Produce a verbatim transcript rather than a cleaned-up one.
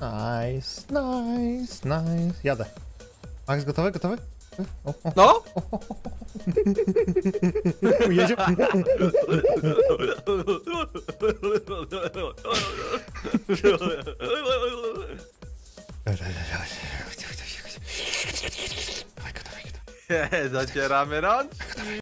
Nice, nice, nice. Jadę. Max, gotowy? Gotowy? O, o. No? Jedzie. Zacieramy rączki.